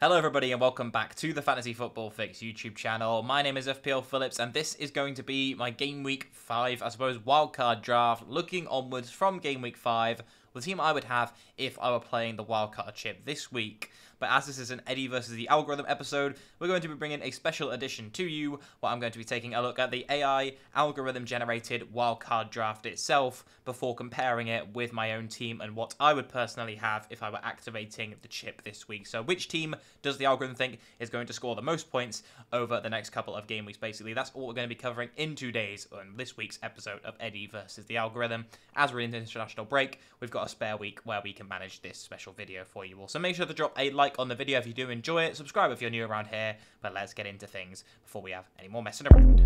Hello everybody and welcome back to the Fantasy Football Fix YouTube channel. My name is FPL Phillips and this is going to be my Game Week 5, I suppose, wildcard draft, looking onwards from Game Week 5, the team I would have if I were playing the wildcard chip this week. But as this is an Eddie versus the Algorithm episode, we're going to be bringing a special edition to you where I'm going to be taking a look at the AI algorithm generated wildcard draft itself before comparing it with my own team and what I would personally have if I were activating the chip this week. So which team does the algorithm think is going to score the most points over the next couple of game weeks? Basically, that's all we're going to be covering in 2 days on this week's episode of Eddie versus the Algorithm. As we're in the international break, we've got a spare week where we can manage this special video for you all. So make sure to drop a like on the video if you do enjoy it, subscribe if you're new around here, but let's get into things before we have any more messing around.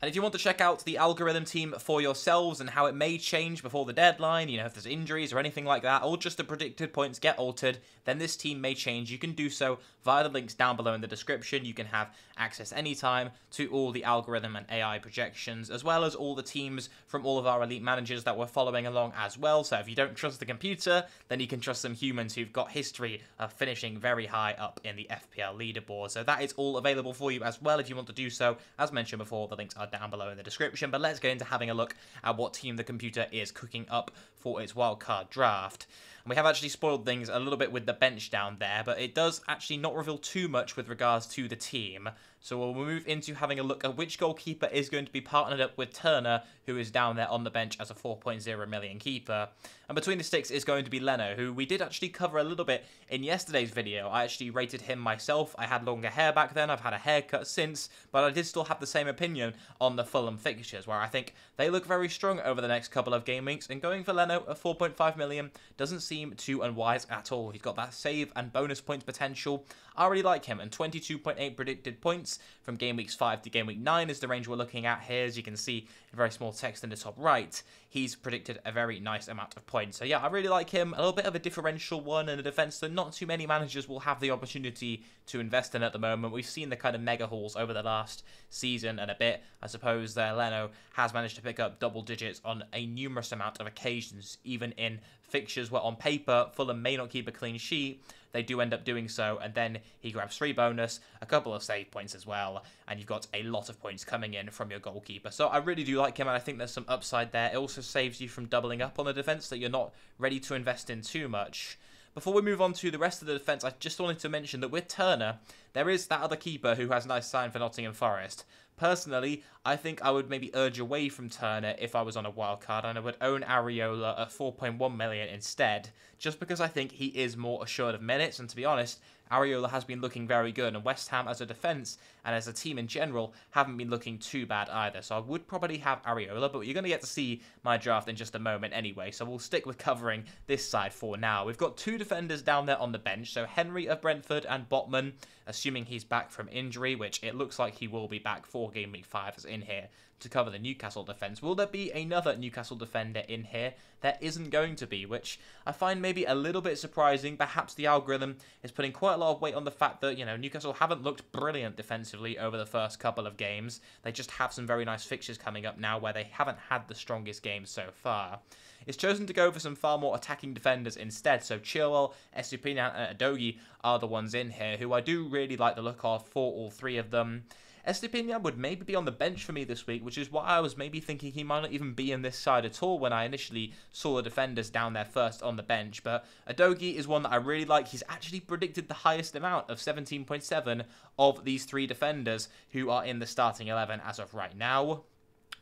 And if you want to check out the algorithm team for yourselves and how it may change before the deadline, you know, if there's injuries or anything like that, or just the predicted points get altered, then this team may change. You can do so via the links down below in the description. You can have access anytime to all the algorithm and AI projections, as well as all the teams from all of our elite managers that we're following along as well. So if you don't trust the computer, then you can trust some humans who've got history of finishing very high up in the FPL leaderboard. So that is all available for you as well if you want to do so. As mentioned before, the links are down below in the description, but let's get into having a look at what team the computer is cooking up for its wildcard draft. And we have actually spoiled things a little bit with the bench down there, but it does actually not reveal too much with regards to the team. So we'll move into having a look at which goalkeeper is going to be partnered up with Turner, who is down there on the bench as a 4.0 million keeper. And between the sticks is going to be Leno, who we did actually cover a little bit in yesterday's video. I actually rated him myself. I had longer hair back then. I've had a haircut since, but I did still have the same opinion on the Fulham fixtures, where I think they look very strong over the next couple of game weeks. And going for Leno at 4.5 million doesn't seem too unwise at all. He's got that save and bonus points potential. I really like him, and 22.8 predicted points from game weeks 5 to game week 9 is the range we're looking at here. As you can see in very small text in the top right, he's predicted a very nice amount of points. So yeah, I really like him. A little bit of a differential one and a defense that not too many managers will have the opportunity to invest in at the moment. We've seen the kind of mega hauls over the last season and a bit. I suppose that Leno has managed to pick up double digits on a numerous amount of occasions, even in fixtures where on paper Fulham may not keep a clean sheet. They do end up doing so, and then he grabs 3 bonus, a couple of save points as well, and you've got a lot of points coming in from your goalkeeper. So I really do like him, and I think there's some upside there. It also saves you from doubling up on the defence that you're not ready to invest in too much. Before we move on to the rest of the defence, I just wanted to mention that with Turner, there is that other keeper who has a nice sign for Nottingham Forest. Personally, I think I would maybe urge away from Turner if I was on a wildcard, and I would own Areola at 4.1 million instead, just because I think he is more assured of minutes, and to be honest, Areola has been looking very good, and West Ham as a defence and as a team in general haven't been looking too bad either. So I would probably have Areola, but you're going to get to see my draft in just a moment anyway, so we'll stick with covering this side for now. We've got 2 defenders down there on the bench, so Henry of Brentford and Botman, assuming he's back from injury, which it looks like he will be back for game week 5 is in here to cover the Newcastle defence. Will there be another Newcastle defender in here? There isn't going to be, which I find maybe a little bit surprising. Perhaps the algorithm is putting quite a lot of weight on the fact that, you know, Newcastle haven't looked brilliant defensively over the first couple of games. They just have some very nice fixtures coming up now where they haven't had the strongest games so far. It's chosen to go for some far more attacking defenders instead, so Chilwell, Esupina and Udogie are the ones in here, who I do really like the look of for all 3 of them. Esupina would maybe be on the bench for me this week, which is why I was maybe thinking he might not even be in this side at all when I initially saw the defenders down there first on the bench. But Udogie is one that I really like. He's actually predicted the highest amount of 17.7 of these 3 defenders who are in the starting 11 as of right now.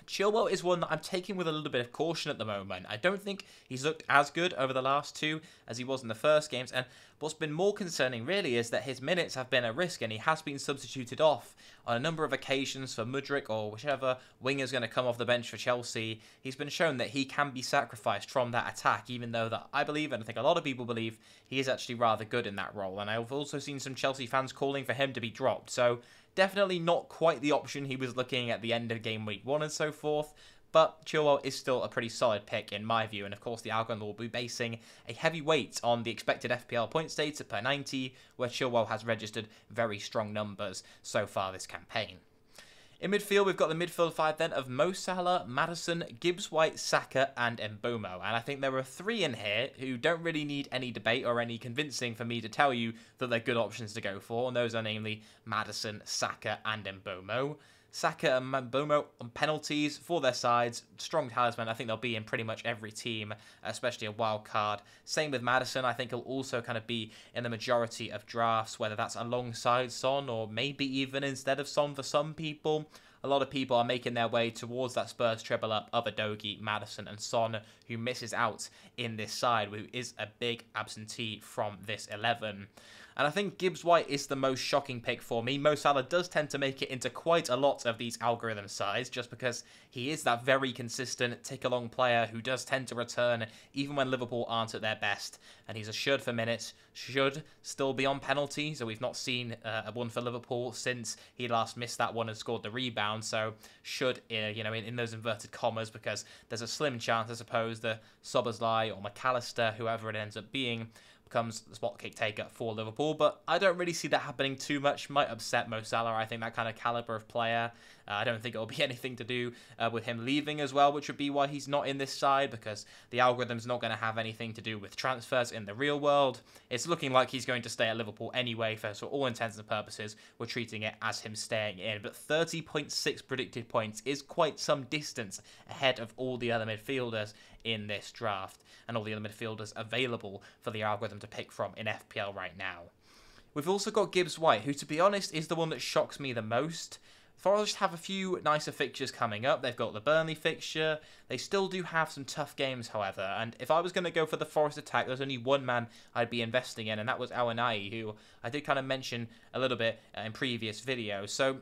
Chilwell is one that I'm taking with a little bit of caution at the moment. I don't think he's looked as good over the last 2 as he was in the first games, and what's been more concerning really is that his minutes have been at risk and he has been substituted off on a number of occasions for Mudryk or whichever winger's going to come off the bench for Chelsea. He's been shown that he can be sacrificed from that attack, even though that I believe, and I think a lot of people believe, he is actually rather good in that role, and I've also seen some Chelsea fans calling for him to be dropped. So definitely not quite the option he was looking at the end of game week 1 and so forth, but Chilwell is still a pretty solid pick in my view, and of course the algorithm will be basing a heavy weight on the expected FPL points data per 90, where Chilwell has registered very strong numbers so far this campaign. In midfield, we've got the midfield five then of Mo Salah, Maddison, Gibbs-White, Saka and Mbomo. And I think there are three in here who don't really need any debate or any convincing for me to tell you that they're good options to go for. And those are namely Maddison, Saka and Mbomo. Saka and Mbomo on penalties for their sides. Strong talisman. I think they'll be in pretty much every team, especially a wild card. Same with Maddison. I think he'll also kind of be in the majority of drafts, whether that's alongside Son or maybe even instead of Son for some people. A lot of people are making their way towards that Spurs treble up of Udogie, Maddison and Son, who misses out in this side, who is a big absentee from this 11. And I think Gibbs-White is the most shocking pick for me. Mo Salah does tend to make it into quite a lot of these algorithm sides just because he is that very consistent tick-along player who does tend to return even when Liverpool aren't at their best. And he's assured for minutes, should still be on penalty. So we've not seen a one for Liverpool since he last missed that one and scored the rebound. So should, you know, in those inverted commas, because there's a slim chance, I suppose, that Soberslai or McAllister, whoever it ends up being, comes the spot kick taker for Liverpool, but I don't really see that happening too much. Might upset Mo Salah, I think, that kind of calibre of player. I don't think it'll be anything to do with him leaving as well, which would be why he's not in this side, because the algorithm's not going to have anything to do with transfers in the real world. It's looking like he's going to stay at Liverpool anyway, so all intents and purposes, we're treating it as him staying in. But 30.6 predicted points is quite some distance ahead of all the other midfielders in this draft and all the other midfielders available for the algorithm to pick from in FPL right now. We've also got Gibbs-White, who, to be honest, is the one that shocks me the most. Forest have a few nicer fixtures coming up. They've got the Burnley fixture. They still do have some tough games, however. And if I was going to go for the Forest attack, there's only one man I'd be investing in, and that was Awanai, who I did kind of mention a little bit in previous videos. So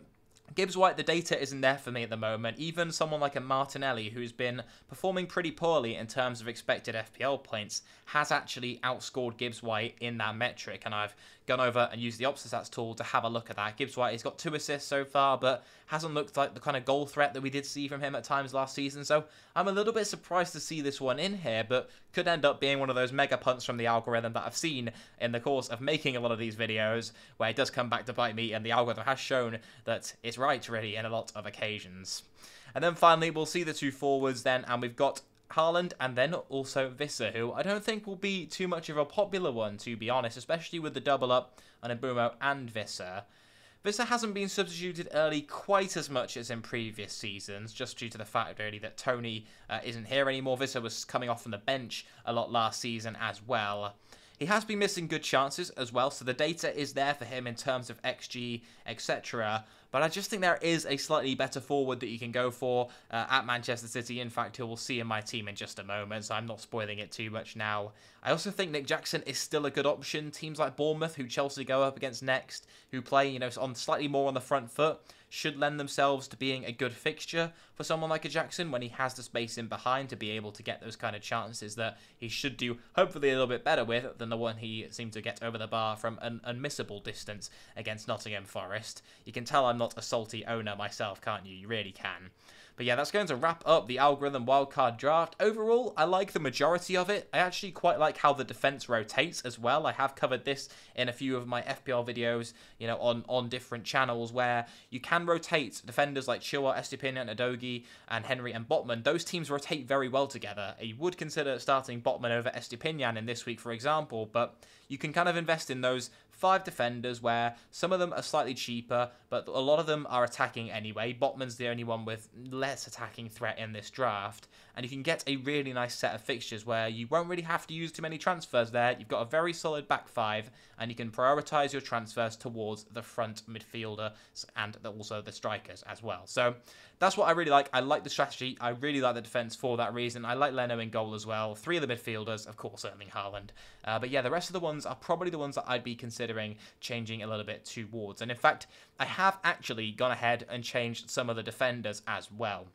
Gibbs-White, the data isn't there for me at the moment. Even someone like a Martinelli, who's been performing pretty poorly in terms of expected FPL points, has actually outscored Gibbs-White in that metric. And I've gone over and used the Opsistats tool to have a look at that. Gibbs-White has got 2 assists so far, but hasn't looked like the kind of goal threat that we did see from him at times last season. So I'm a little bit surprised to see this one in here, but could end up being one of those mega punts from the algorithm that I've seen in the course of making a lot of these videos, where it does come back to bite me, and the algorithm has shown that it's right, really, in a lot of occasions. And then finally, we'll see the two forwards then, and we've got Haaland and then also Visser, who I don't think will be too much of a popular one, to be honest, especially with the double up on Mbomo and Visser. Visser hasn't been substituted early quite as much as in previous seasons, just due to the fact really that Tony isn't here anymore. Visser was coming off from the bench a lot last season as well. He has been missing good chances as well, so the data is there for him in terms of XG, etc. But I just think there is a slightly better forward that you can go for at Manchester City, in fact, who we'll see in my team in just a moment, so I'm not spoiling it too much now. I also think Nick Jackson is still a good option. Teams like Bournemouth, who Chelsea go up against next, who play, you know, on slightly more on the front foot, should lend themselves to being a good fixture for someone like a Jackson when he has the space in behind to be able to get those kind of chances that he should do hopefully a little bit better with than the one he seemed to get over the bar from an unmissable distance against Nottingham Forest. You can tell I'm not a salty owner myself, can't you? You really can. But yeah, that's going to wrap up the algorithm wildcard draft. Overall, I like the majority of it. I actually quite like how the defense rotates as well. I have covered this in a few of my FPL videos, you know, on different channels where you can rotate defenders like Chilwell, Esupina, and Udogie, and Henry and Botman. Those teams rotate very well together. You would consider starting Botman over Estupinian in this week, for example, but you can kind of invest in those 5 defenders where some of them are slightly cheaper, but a lot of them are attacking anyway. Botman's the only one with less attacking threat in this draft, and you can get a really nice set of fixtures where you won't really have to use too many transfers there. You've got a very solid back 5, and you can prioritise your transfers towards the front midfielder and also the strikers as well. So that's what I really like. I like the strategy. I really like the defence for that reason. I like Leno in goal as well. 3 of the midfielders, of course, Erling Haaland. But yeah, the rest of the ones are probably the ones that I'd be considering changing a little bit towards. And in fact, I have actually gone ahead and changed some of the defenders as well.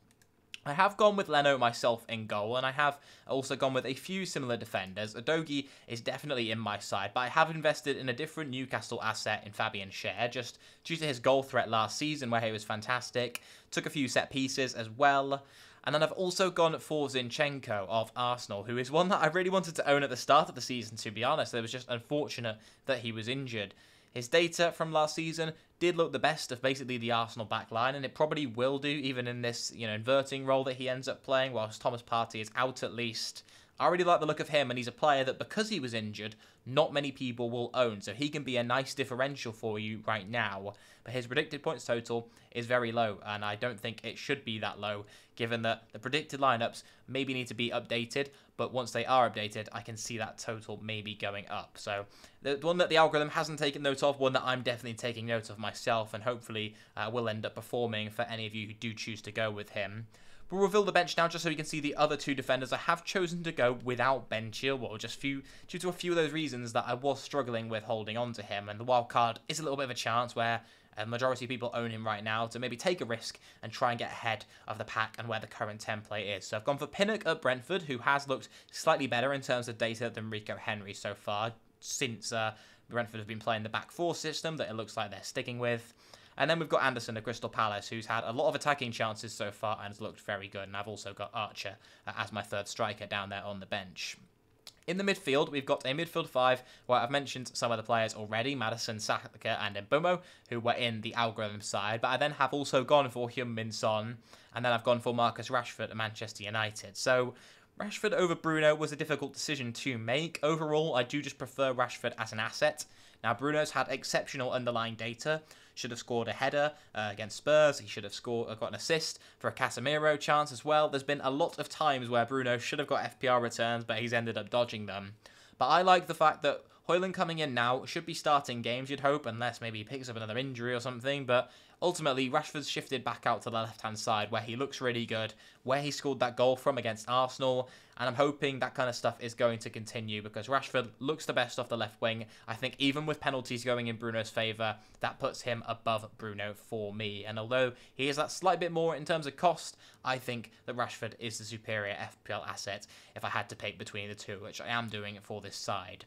I have gone with Leno myself in goal, and I have also gone with a few similar defenders. Udogie is definitely in my side, but I have invested in a different Newcastle asset in Fabian Schär, just due to his goal threat last season where he was fantastic. Took a few set pieces as well. And then I've also gone for Zinchenko of Arsenal, who is one that I really wanted to own at the start of the season, to be honest. It was just unfortunate that he was injured. His data from last season did look the best of basically the Arsenal backline, and it probably will do even in this, inverting role that he ends up playing whilst Thomas Partey is out at least. I really like the look of him, and he's a player that, because he was injured, not many people will own, so he can be a nice differential for you right now. But his predicted points total is very low, and I don't think it should be that low, given that the predicted lineups maybe need to be updated, but once they are updated, I can see that total maybe going up. So the one that the algorithm hasn't taken note of, one that I'm definitely taking note of myself, and hopefully will end up performing for any of you who do choose to go with him. We'll reveal the bench now just so you can see the other two defenders. I have chosen to go without Ben Chilwell due to a few of those reasons that I was struggling with holding on to him, and the wild card is a little bit of a chance where a majority of people own him right now to maybe take a risk and try and get ahead of the pack and where the current template is. So I've gone for Pinnock at Brentford, who has looked slightly better in terms of data than Rico Henry so far since Brentford have been playing the back four system that it looks like they're sticking with. And then we've got Anderson at Crystal Palace, who's had a lot of attacking chances so far and has looked very good. And I've also got Archer as my third striker down there on the bench. In the midfield, we've got a midfield five where I've mentioned some of the players already, Maddison, Saka and Mbomo, who were in the algorithm side. But I then have also gone for Heung-min Son, and then I've gone for Marcus Rashford at Manchester United. So Rashford over Bruno was a difficult decision to make. Overall, I do just prefer Rashford as an asset. Now, Bruno's had exceptional underlying data. Should have scored a header against Spurs. He should have got an assist for a Casemiro chance as well. There's been a lot of times where Bruno should have got FPL returns, but he's ended up dodging them. But I like the fact that Højlund coming in now should be starting games, you'd hope, unless maybe he picks up another injury or something. But ultimately, Rashford's shifted back out to the left-hand side where he looks really good, where he scored that goal from against Arsenal. And I'm hoping that kind of stuff is going to continue because Rashford looks the best off the left wing. I think even with penalties going in Bruno's favour, that puts him above Bruno for me. And although he is that slight bit more in terms of cost, I think that Rashford is the superior FPL asset if I had to pick between the two, which I am doing for this side.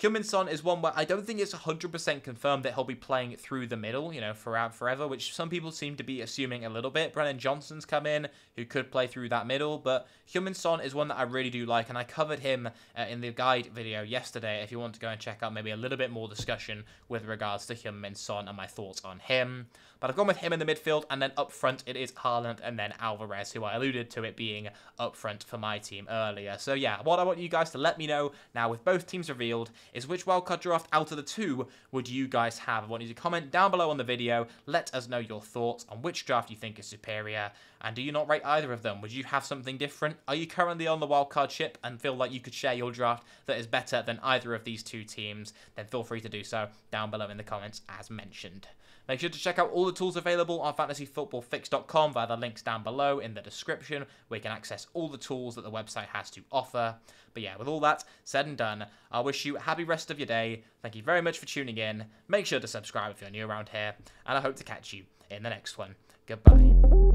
Heung-min Son is one where I don't think it's 100% confirmed that he'll be playing through the middle, throughout forever, which some people seem to be assuming a little bit. Brennan Johnson's come in, who could play through that middle, but Heung-min Son is one that I really do like, and I covered him in the guide video yesterday, if you want to go and check out maybe a little bit more discussion with regards to Heung-min Son and my thoughts on him. But I've gone with him in the midfield, and then up front it is Haaland and then Alvarez, who I alluded to it being up front for my team earlier. So yeah, what I want you guys to let me know now with both teams revealed is which wildcard draft out of the two would you guys have? I want you to comment down below on the video. Let us know your thoughts on which draft you think is superior. And do you not rate either of them? Would you have something different? Are you currently on the wildcard ship and feel like you could share your draft that is better than either of these two teams? Then feel free to do so down below in the comments as mentioned. Make sure to check out all the tools available on fantasyfootballfix.com via the links down below in the description, where you can access all the tools that the website has to offer. But yeah, with all that said and done, I wish you a happy rest of your day. Thank you very much for tuning in. Make sure to subscribe if you're new around here, and I hope to catch you in the next one. Goodbye.